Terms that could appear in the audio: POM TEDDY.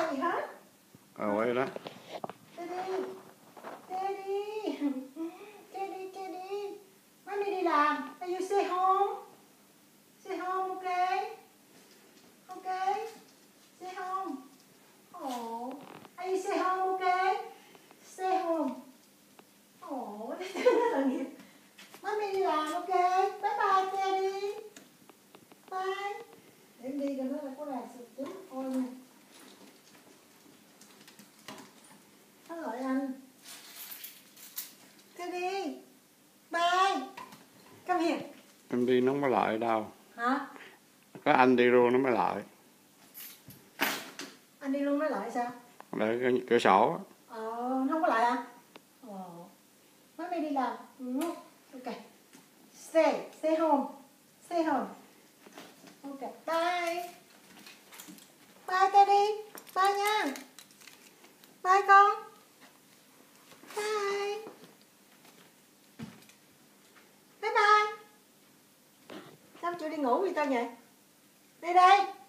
Huh? Oh, wait a minute. Teddy, Teddy, Teddy, Teddy. Mommy đi làm. Are you stay home? Stay home, okay? Okay? Stay home. Oh, are you stay home, okay? Stay home. Oh, Mommy đi làm, okay? Bye bye, Teddy. Bye. Em đi gần đó là có đàn sụp tướng thôi nè. Gọi anh Teddy, bye, come here. Em đi nó mới lại đâu hả? Có anh đi luôn nó mới lại. Anh đi luôn mới lại sao? Để cái cửa sổ. Nó không có lại à? Má mày đi làm. Ok, stay home, stay home. Ok, bye, bye Teddy, bye nha, bye con. Bye. Bye bye. Sao chưa đi ngủ gì tao vậy? Đi đây.